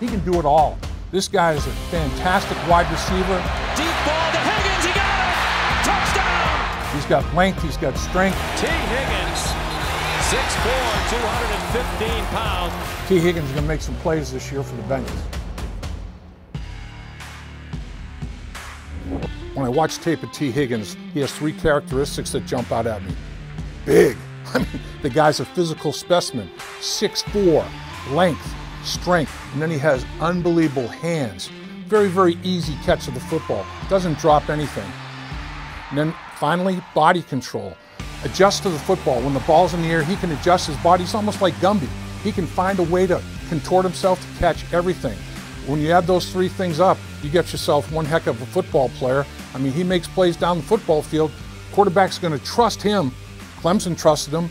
He can do it all. This guy is a fantastic wide receiver. Deep ball to Higgins, he got it! Touchdown! He's got length, he's got strength. Tee Higgins, 6'4", 215 pounds. Tee Higgins is going to make some plays this year for the Bengals. When I watch tape of Tee Higgins, he has three characteristics that jump out at me. Big. I mean, the guy's a physical specimen. 6'4", length, strength, and then he has unbelievable hands. Very, very easy catch of the football. Doesn't drop anything. And then finally, body control. Adjust to the football. When the ball's in the air, he can adjust his body. It's almost like Gumby. He can find a way to contort himself to catch everything. When you add those three things up, you get yourself one heck of a football player. I mean, he makes plays down the football field. Quarterback's going to trust him. Clemson trusted him.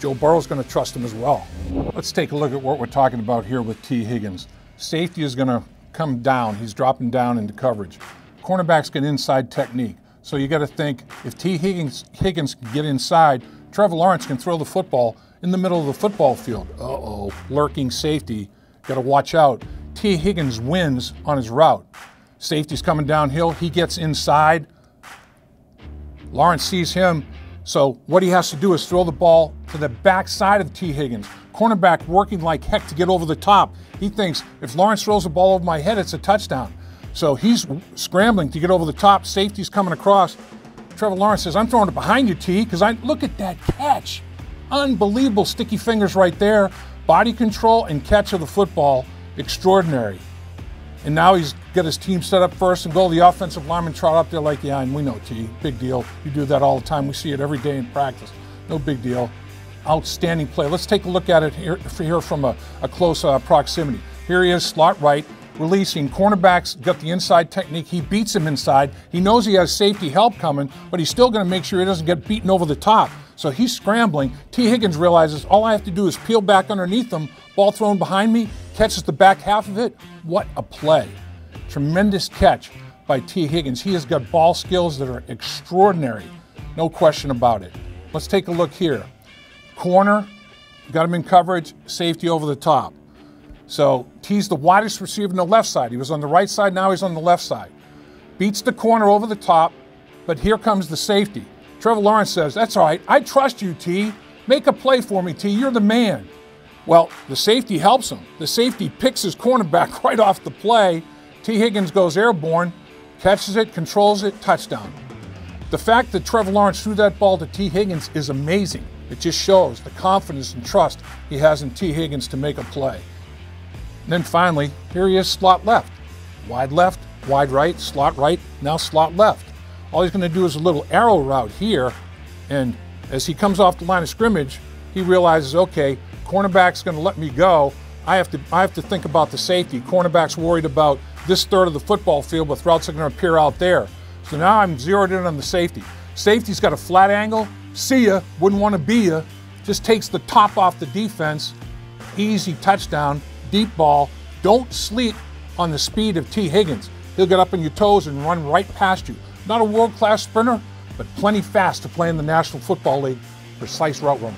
Joe Burrow's going to trust him as well. Let's take a look at what we're talking about here with Tee Higgins. Safety is going to come down. He's dropping down into coverage. Cornerbacks get inside technique. So you got to think, if Tee Higgins can get inside, Trevor Lawrence can throw the football in the middle of the football field. Uh-oh, lurking safety. Got to watch out. Tee Higgins wins on his route. Safety's coming downhill. He gets inside. Lawrence sees him. So what he has to do is throw the ball to the backside of Tee Higgins. Cornerback working like heck to get over the top. He thinks, if Lawrence throws the ball over my head, it's a touchdown. So he's scrambling to get over the top. Safety's coming across. Trevor Lawrence says, I'm throwing it behind you, Tee, because look at that catch. Unbelievable sticky fingers right there. Body control and catch of the football, extraordinary. And now he's got his team set up first and goal. The offensive lineman trot up there like, yeah, and we know, Tee, big deal. You do that all the time. We see it every day in practice. No big deal. Outstanding play. Let's take a look at it here from a close proximity. Here he is, slot right, releasing. Cornerback's got the inside technique. He beats him inside. He knows he has safety help coming, but he's still going to make sure he doesn't get beaten over the top. So he's scrambling. Tee Higgins realizes all I have to do is peel back underneath him. Ball thrown behind me, catches the back half of it. What a play. Tremendous catch by Tee Higgins. He has got ball skills that are extraordinary. No question about it. Let's take a look here. Corner, got him in coverage, safety over the top. So Tee's the widest receiver on the left side. He was on the right side, now he's on the left side. Beats the corner over the top, but here comes the safety. Trevor Lawrence says, that's all right, I trust you, Tee. Make a play for me, Tee, you're the man. Well, the safety helps him. The safety picks his cornerback right off the play. Tee Higgins goes airborne, catches it, controls it, touchdown. The fact that Trevor Lawrence threw that ball to Tee Higgins is amazing. It just shows the confidence and trust he has in Tee Higgins to make a play. And then finally, here he is, slot left, wide right, now slot left. All he's going to do is a little arrow route here, and as he comes off the line of scrimmage, he realizes, okay, cornerback's going to let me go. I have to think about the safety. Cornerback's worried about this third of the football field, but routes are going to appear out there. So now I'm zeroed in on the safety. Safety's got a flat angle. See ya, wouldn't want to be ya. Just takes the top off the defense. Easy touchdown, deep ball. Don't sleep on the speed of Tee Higgins. He'll get up on your toes and run right past you. Not a world-class sprinter, but plenty fast to play in the National Football League. Precise route runner.